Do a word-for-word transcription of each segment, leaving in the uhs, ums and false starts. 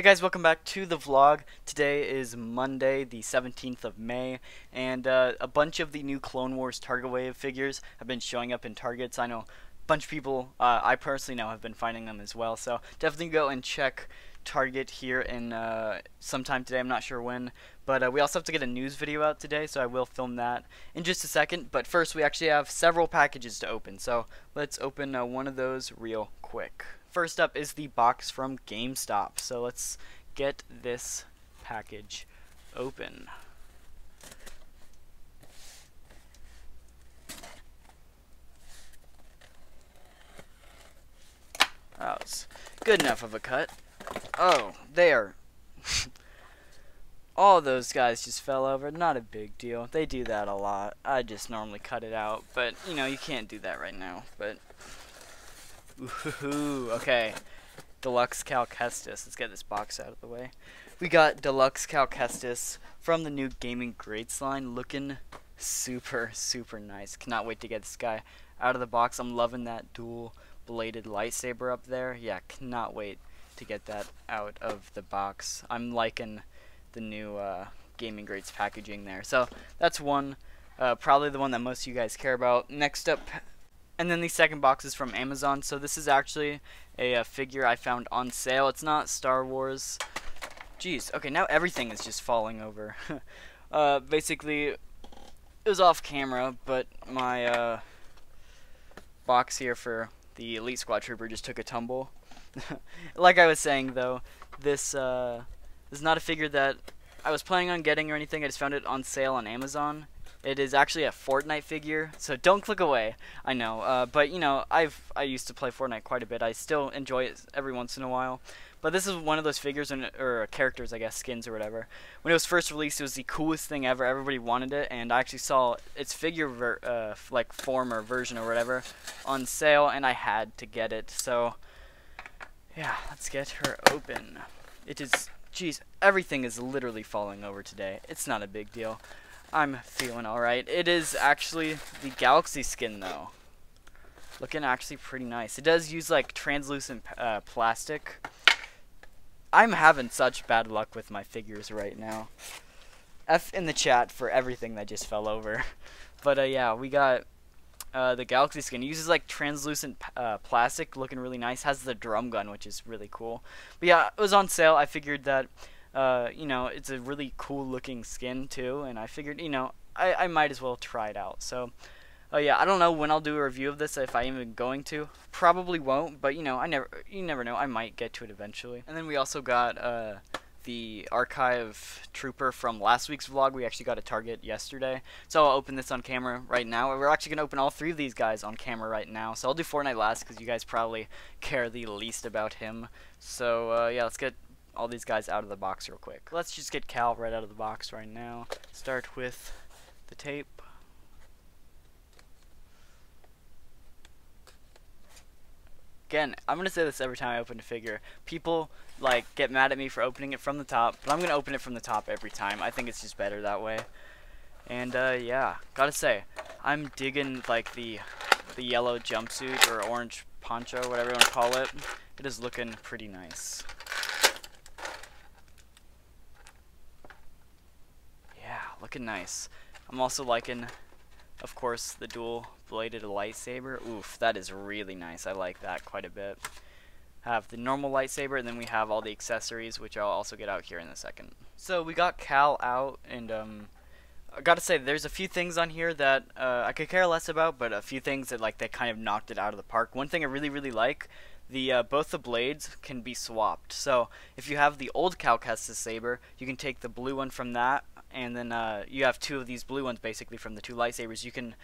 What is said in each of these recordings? Hey guys, welcome back to the vlog. Today is Monday, the seventeenth of May, and uh, a bunch of the new Clone Wars Target Wave figures have been showing up in Targets. I know a bunch of people, uh, I personally know, have been finding them as well, so definitely go and check Target here in uh, sometime today. I'm not sure when, but uh, we also have to get a news video out today, so I will film that in just a second. But first, we actually have several packages to open, so let's open uh, one of those real quick. First up is the box from GameStop, so let's get this package open. Oh, it's good enough of a cut. Oh, there. All those guys just fell over. Not a big deal. They do that a lot. I just normally cut it out, but you know, you can't do that right now. But ooh, okay. Deluxe Cal Kestis. Let's get this box out of the way. We got Deluxe Cal Kestis from the new Gaming Greats line. Looking super, super nice. Cannot wait to get this guy out of the box. I'm loving that dual bladed lightsaber up there. Yeah, cannot wait to get that out of the box. I'm liking the new uh, Gaming Greats packaging there. So that's one, uh, probably the one that most of you guys care about. Next up, and then the second box is from Amazon. So this is actually a, a figure I found on sale. It's not Star Wars. Jeez, okay, now everything is just falling over. uh, basically, it was off camera, but my uh, box here for the Elite Squad Trooper just took a tumble. Like I was saying, though, this, uh, this is not a figure that I was planning on getting or anything. I just found it on sale on Amazon. It is actually a Fortnite figure, so don't click away. I know, uh, but you know, I've I used to play Fortnite quite a bit. I still enjoy it every once in a while. But this is one of those figures, and, or characters, I guess, skins or whatever. When it was first released, it was the coolest thing ever. Everybody wanted it, and I actually saw its figure, ver uh, like form or version or whatever, on sale, and I had to get it. So, yeah, let's get her open. It is, jeez, everything is literally falling over today. It's not a big deal. I'm feeling alright. It is actually the Galaxy skin, though. Looking actually pretty nice. It does use, like, translucent uh, plastic. I'm having such bad luck with my figures right now. F in the chat for everything that just fell over. But, uh, yeah, we got uh, the Galaxy skin. It uses, like, translucent uh, plastic. Looking really nice. Has the drum gun, which is really cool. But, yeah, it was on sale. I figured that... Uh, you know, it's a really cool looking skin too, and I figured, you know, I, I might as well try it out. So, uh, yeah, I don't know when I'll do a review of this, if I'm even going to. Probably won't, but you know, I never, you never know, I might get to it eventually. And then we also got uh, the Archive Trooper from last week's vlog. We actually got a Target yesterday, so I'll open this on camera right now. We're actually going to open all three of these guys on camera right now, so I'll do Fortnite last because you guys probably care the least about him. So, uh, yeah, let's get all these guys out of the box real quick. Let's just get Cal right out of the box right now. Start with the tape. Again, I'm gonna say this every time I open a figure. People like get mad at me for opening it from the top, but I'm gonna open it from the top every time. I think it's just better that way. And uh, yeah, gotta say, I'm digging like the the yellow jumpsuit or orange poncho, whatever you wanna call it. It is looking pretty nice. Looking nice. I'm also liking, of course, the dual bladed lightsaber. Oof, that is really nice. I like that quite a bit. Have the normal lightsaber, and then we have all the accessories, which I'll also get out here in a second. So we got Cal out, and um, I gotta say, there's a few things on here that uh, I could care less about, but a few things that like they kind of knocked it out of the park. One thing I really, really like. The, uh, both the blades can be swapped. So if you have the old Cal Kestis saber, you can take the blue one from that, and then uh, you have two of these blue ones basically from the two lightsabers. You can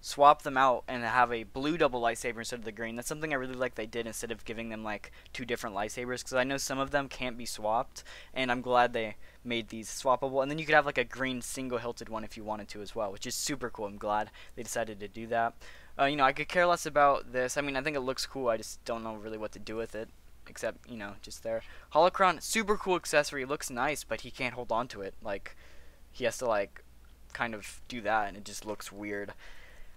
swap them out and have a blue double lightsaber instead of the green. That's something I really like they did instead of giving them like two different lightsabers, because I know some of them can't be swapped, and I'm glad they made these swappable. And then you could have like a green single hilted one if you wanted to as well, which is super cool. I'm glad they decided to do that. Uh, you know, I could care less about this. I mean, I think it looks cool. I just don't know really what to do with it, except, you know, just there. Holocron, super cool accessory. Looks nice, but he can't hold on to it. Like, he has to, like, kind of do that, and it just looks weird.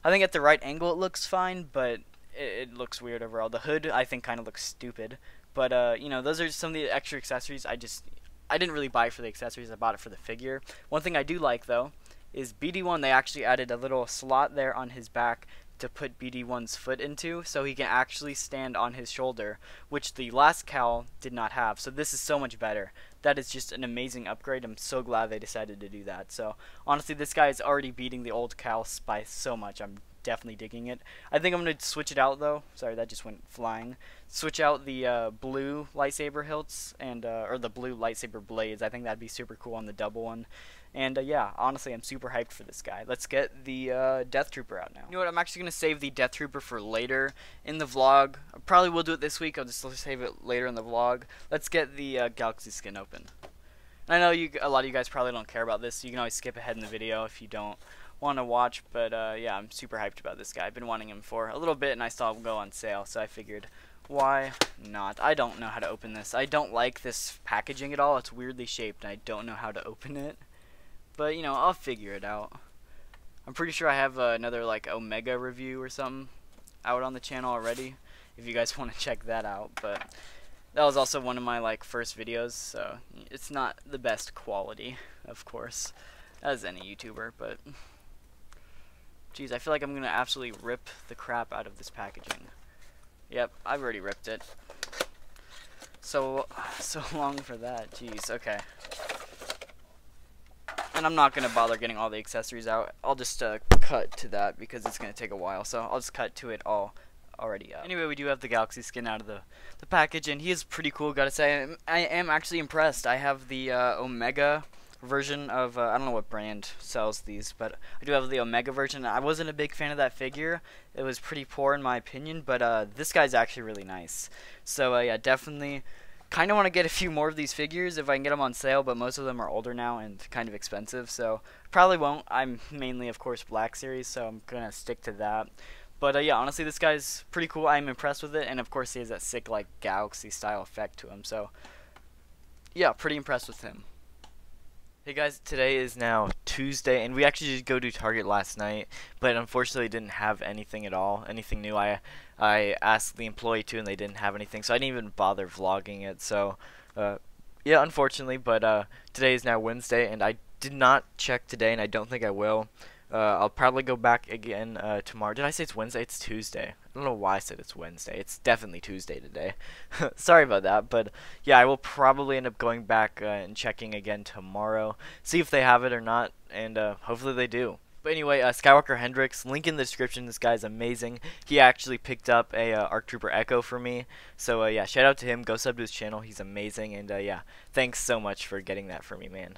I think at the right angle it looks fine, but it, it looks weird overall. The hood, I think, kind of looks stupid. But, uh, you know, those are some of the extra accessories. I just, I didn't really buy for the accessories. I bought it for the figure. One thing I do like, though, is B D one. They actually added a little slot there on his back to put B D one's foot into, so he can actually stand on his shoulder, which the last Cal did not have. So this is so much better. That is just an amazing upgrade. I'm so glad they decided to do that. So honestly, this guy is already beating the old Cal by so much. I'm definitely digging it. I think I'm going to switch it out, though. Sorry, that just went flying. Switch out the uh, blue lightsaber hilts, and uh, or the blue lightsaber blades. I think that'd be super cool on the double one. And uh, yeah, honestly, I'm super hyped for this guy. Let's get the uh, Death Trooper out now. You know what, I'm actually going to save the Death Trooper for later in the vlog. I probably will do it this week. I'll just save it later in the vlog. Let's get the uh, Galaxy skin open. And I know you, a lot of you guys probably don't care about this, so you can always skip ahead in the video if you don't want to watch, but uh, yeah, I'm super hyped about this guy. I've been wanting him for a little bit, and I saw him go on sale, so I figured, why not? I don't know how to open this. I don't like this packaging at all. It's weirdly shaped, and I don't know how to open it, but, you know, I'll figure it out. I'm pretty sure I have uh, another, like, Omega review or something out on the channel already, if you guys want to check that out, but that was also one of my, like, first videos, so it's not the best quality, of course, as any YouTuber, but jeez, I feel like I'm going to absolutely rip the crap out of this packaging. Yep, I've already ripped it. So, so long for that. Jeez, okay. And I'm not going to bother getting all the accessories out. I'll just uh, cut to that because it's going to take a while. So I'll just cut to it all already up. Anyway, we do have the Galaxy skin out of the, the package. And he is pretty cool, got to say. I'm, I am actually impressed. I have the uh, Omega version of, uh, I don't know what brand sells these, but I do have the Omega version. I wasn't a big fan of that figure. It was pretty poor in my opinion, but uh, this guy's actually really nice. So uh, yeah, definitely kind of want to get a few more of these figures if I can get them on sale, but most of them are older now and kind of expensive, so probably won't. I'm mainly, of course, Black Series, so I'm going to stick to that. But uh, yeah, honestly, this guy's pretty cool. I'm impressed with it, and of course, he has that sick, like, Galaxy-style effect to him, so yeah, pretty impressed with him. Hey guys, today is now Tuesday, and we actually did go to Target last night, but unfortunately didn't have anything at all, anything new. I I asked the employee to, and they didn't have anything, so I didn't even bother vlogging it, so, uh, yeah, unfortunately, but, uh, today is now Wednesday, and I did not check today, and I don't think I will. Uh, I'll probably go back again, uh, tomorrow. Did I say it's Wednesday? It's Tuesday. I don't know why I said it's Wednesday. It's definitely Tuesday today. Sorry about that, but yeah, I will probably end up going back uh, and checking again tomorrow, see if they have it or not, and uh, hopefully they do. But anyway, uh, Skywalker Hendrix, link in the description. This guy's amazing. He actually picked up a uh, ARC Trooper Echo for me, so uh, yeah, shout out to him. Go sub to his channel. He's amazing, and uh, yeah, thanks so much for getting that for me, man.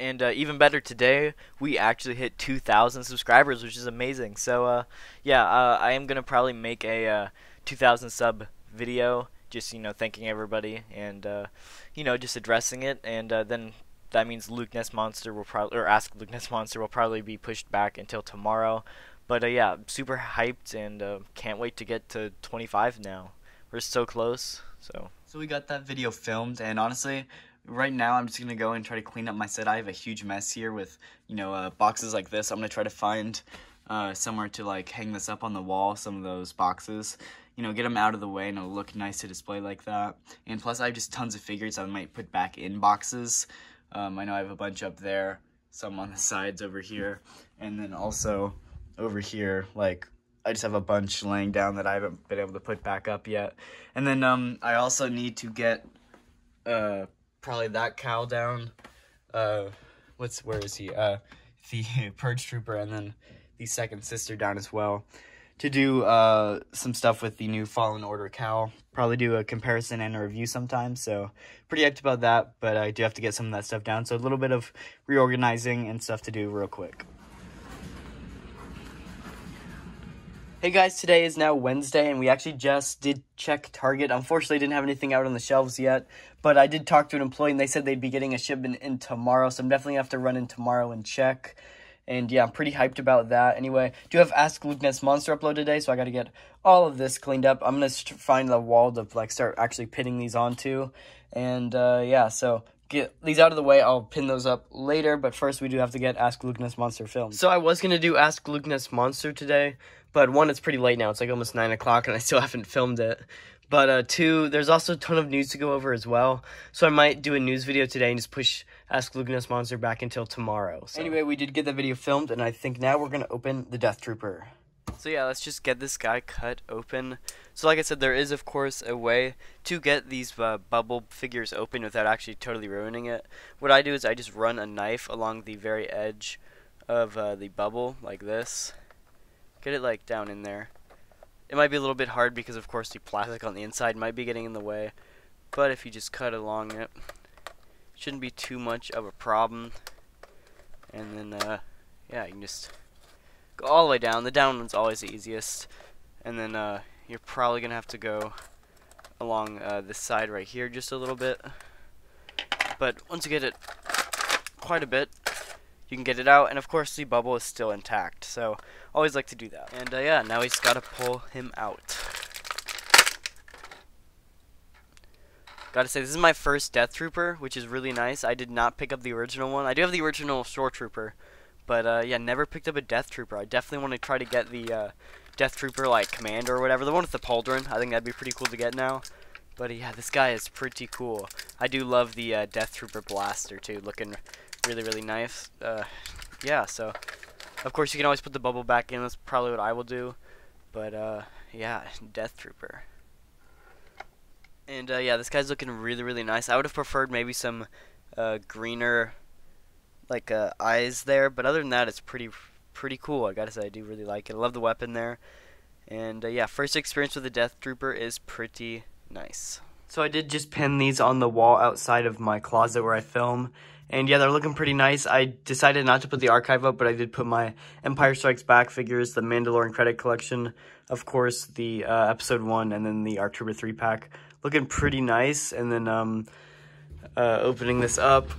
And uh, even better, today we actually hit two thousand subscribers, which is amazing. So uh, yeah, uh, I am gonna probably make a uh, two thousand sub video, just, you know, thanking everybody and uh, you know, just addressing it. And uh, then that means Lukenessmonster will probably, or Ask Lukenessmonster will probably be pushed back until tomorrow. But uh, yeah, super hyped and uh, can't wait to get to twenty-five now. We're so close. So so we got that video filmed, and honestly, right now, I'm just going to go and try to clean up my set. I have a huge mess here with, you know, uh, boxes like this. I'm going to try to find uh, somewhere to, like, hang this up on the wall, some of those boxes. You know, get them out of the way, and it'll look nice to display like that. And plus, I have just tons of figures I might put back in boxes. Um, I know I have a bunch up there, some on the sides over here. And then also over here, like, I just have a bunch laying down that I haven't been able to put back up yet. And then um, I also need to get Uh, probably that cow down, uh, what's, where is he, uh, the Purge Trooper, and then the second sister down as well, to do, uh, some stuff with the new Fallen Order cow, probably do a comparison and a review sometime, so pretty hyped about that, but I do have to get some of that stuff down, so a little bit of reorganizing and stuff to do real quick. Hey guys, today is now Wednesday, and we actually just did check Target. Unfortunately, didn't have anything out on the shelves yet, but I did talk to an employee, and they said they'd be getting a shipment in tomorrow, so I'm definitely going to have to run in tomorrow and check. And yeah, I'm pretty hyped about that. Anyway, do have Ask Lukenessmonster upload today, so I got to get all of this cleaned up. I'm going to find the wall to, like, start actually pinning these onto, and uh, yeah, so get these out of the way. I'll pin those up later, but first we do have to get Ask Lukenessmonster filmed. So I was going to do Ask Lukenessmonster today, but one, it's pretty late now. It's like almost nine o'clock, and I still haven't filmed it. But uh, two, there's also a ton of news to go over as well. So I might do a news video today and just push Ask Lukenessmonster back until tomorrow. So. Anyway, we did get that video filmed, and I think now we're going to open the Death Trooper. So yeah, let's just get this guy cut open. So like I said, there is, of course, a way to get these uh, bubble figures open without actually totally ruining it. What I do is I just run a knife along the very edge of uh, the bubble, like this. Get it, like, down in there. It might be a little bit hard because, of course, the plastic on the inside might be getting in the way. But if you just cut along it, it shouldn't be too much of a problem. And then, uh, yeah, you can just... go all the way down. The down one's always the easiest. And then uh, you're probably going to have to go along uh, this side right here just a little bit. But once you get it quite a bit, you can get it out. And of course the bubble is still intact. So always like to do that. And uh, yeah, now he's got to pull him out. Gotta say, this is my first Death Trooper, which is really nice. I did not pick up the original one. I do have the original Shore Trooper. But, uh, yeah, never picked up a Death Trooper. I definitely want to try to get the, uh, Death Trooper, like, Commander or whatever. The one with the pauldron. I think that'd be pretty cool to get now. But, uh, yeah, this guy is pretty cool. I do love the, uh, Death Trooper blaster, too. Looking really, really nice. Uh, yeah, so, of course, you can always put the bubble back in. That's probably what I will do. But, uh, yeah, Death Trooper. And, uh, yeah, this guy's looking really, really nice. I would have preferred maybe some, uh, greener... like uh, eyes there, but other than that, it's pretty pretty cool. I gotta say, I do really like it. I love the weapon there, and uh, yeah, first experience with the Death Trooper is pretty nice. So I did just pin these on the wall outside of my closet where I film, and yeah, they're looking pretty nice. I decided not to put the archive up, but I did put my Empire Strikes Back figures, the Mandalorian credit collection, of course, the uh, Episode one, and then the ARC Trooper three pack. Looking pretty nice, and then um, uh, opening this up,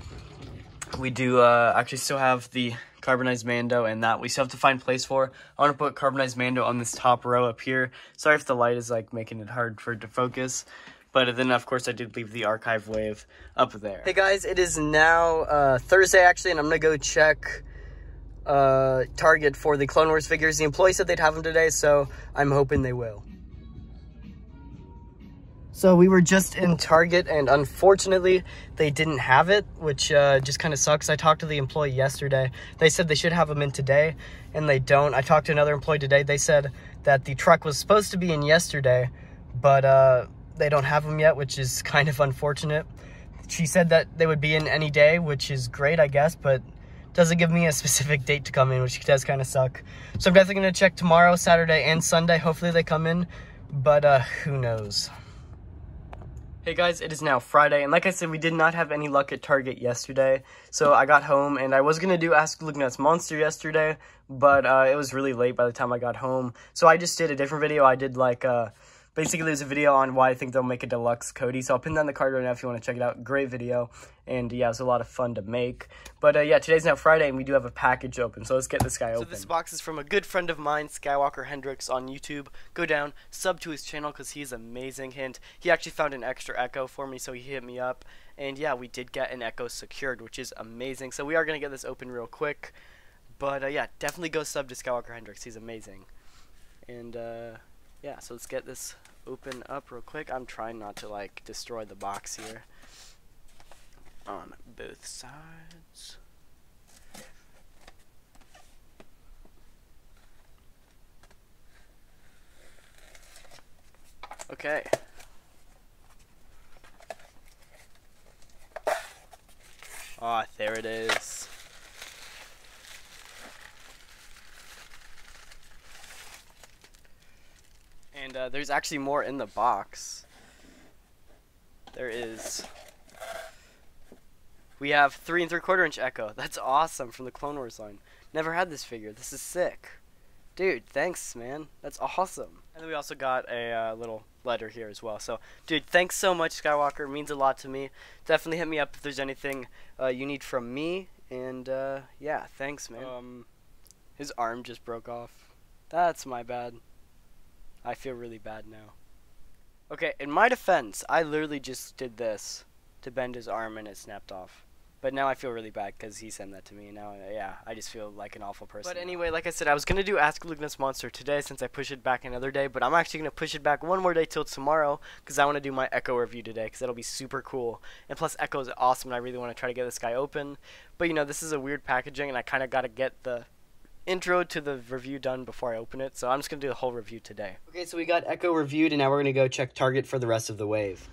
we do uh, actually still have the Carbonized Mando, and that we still have to find place for. I want to put Carbonized Mando on this top row up here. Sorry if the light is like making it hard for it to focus. But then, of course, I did leave the archive wave up there. Hey, guys, it is now uh, Thursday, actually, and I'm going to go check uh, Target for the Clone Wars figures. The employee said they'd have them today, so I'm hoping they will. So we were just in Target, and unfortunately, they didn't have it, which uh, just kind of sucks. I talked to the employee yesterday. They said they should have them in today, and they don't. I talked to another employee today. They said that the truck was supposed to be in yesterday, but uh, they don't have them yet, which is kind of unfortunate. She said that they would be in any day, which is great, I guess, but doesn't give me a specific date to come in, which does kind of suck. So I'm definitely going to check tomorrow, Saturday, and Sunday. Hopefully they come in, but uh, who knows. Hey guys, it is now Friday, and like I said, we did not have any luck at Target yesterday, so I got home, and I was going to do Ask Lukenessmonster yesterday, but uh, it was really late by the time I got home, so I just did a different video. I did, like, uh, basically there's a video on why I think they'll make a deluxe Cody, so I'll pin that in the card right now if you want to check it out. Great video, and yeah, it was a lot of fun to make, but uh, yeah, today's now Friday, and we do have a package open, so let's get this guy open. So this box is from a good friend of mine, Skywalker Hendrix on YouTube. Go down, sub to his channel, because he's amazing. Hint, he actually found an extra Echo for me, so he hit me up, and yeah, we did get an Echo secured, which is amazing, so we are going to get this open real quick, but uh, yeah, definitely go sub to Skywalker Hendrix, he's amazing, and uh... yeah, so let's get this open up real quick. I'm trying not to, like, destroy the box here on both sides. Okay. Ah, there it is. And uh, there's actually more in the box. There is. We have three and three quarter inch Echo. That's awesome, from the Clone Wars line. Never had this figure. This is sick, dude. Thanks, man. That's awesome. And then we also got a uh, little letter here as well. So, dude, thanks so much, Skywalker. It means a lot to me. Definitely hit me up if there's anything uh, you need from me. And uh, yeah, thanks, man. Um, his arm just broke off. That's my bad. I feel really bad now. Okay, in my defense, I literally just did this to bend his arm and it snapped off. But now I feel really bad because he sent that to me. Now, yeah, I just feel like an awful person. But anyway, like I said, I was going to do Ask Lukenessmonster today since I pushed it back another day. But I'm actually going to push it back one more day till tomorrow because I want to do my Echo review today because that'll be super cool. And plus, Echo is awesome and I really want to try to get this guy open. But, you know, this is a weird packaging and I kind of got to get the intro to the review done before I open it. So I'm just going to do the whole review today. Okay, so we got Echo reviewed and now we're going to go check Target for the rest of the wave.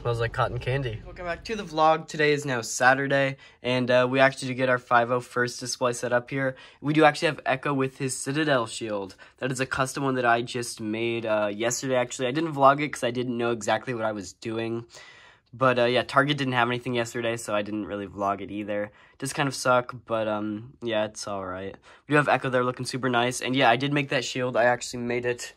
Smells like cotton candy. Welcome back to the vlog. Today is now Saturday, and uh, we actually did get our five oh first display set up here. We do actually have Echo with his Citadel shield. That is a custom one that I just made uh, yesterday, actually. I didn't vlog it because I didn't know exactly what I was doing. But, uh, yeah, Target didn't have anything yesterday, so I didn't really vlog it either. It does kind of suck, but, um, yeah, it's alright. We do have Echo there looking super nice. And, yeah, I did make that shield. I actually made it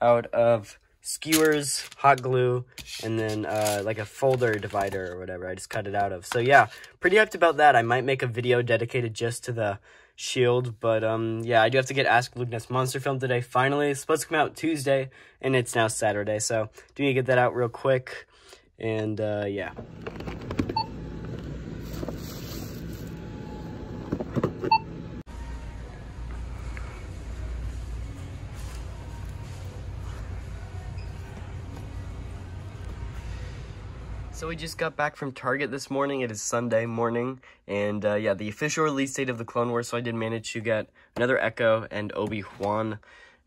out of skewers, hot glue, and then uh like a folder divider or whatever I just cut it out of. So yeah, pretty hyped about that. I might make a video dedicated just to the shield, but um yeah, I do have to get Ask Lukenessmonster film today finally. It's supposed to come out Tuesday and it's now Saturday, so do need to get that out real quick. And uh yeah. So we just got back from Target this morning. It is Sunday morning, and uh, yeah, the official release date of the Clone Wars, so I did manage to get another Echo and Obi-Wan,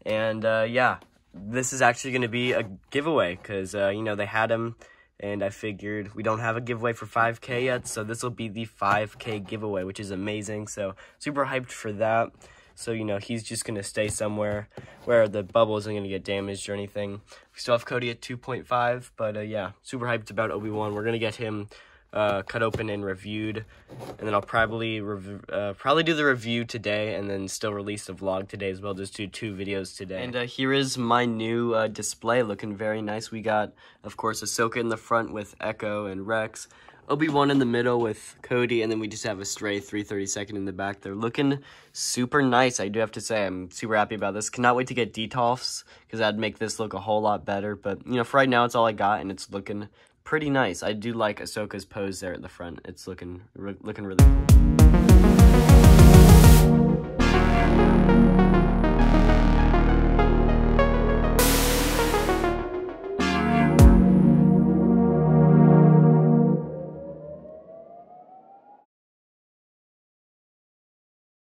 and uh, yeah, this is actually going to be a giveaway, because, uh, you know, they had him, and I figured we don't have a giveaway for five K yet, so this will be the five K giveaway, which is amazing, so super hyped for that. So, you know, he's just going to stay somewhere where the bubble isn't going to get damaged or anything. We still have Cody at two point five, but, uh, yeah, super hyped about Obi-Wan. We're going to get him uh, cut open and reviewed, and then I'll probably rev uh, probably do the review today and then still release the vlog today as well. Just do two videos today. And uh, here is my new uh, display looking very nice. We got, of course, Ahsoka in the front with Echo and Rex. Obi-Wan in the middle with Cody, and then we just have a stray three thirty-second in the back. They're looking super nice, I do have to say. I'm super happy about this. Cannot wait to get D T O Fs, because that'd make this look a whole lot better. But, you know, for right now, it's all I got, and it's looking pretty nice. I do like Ahsoka's pose there at the front. It's looking, re looking really cool.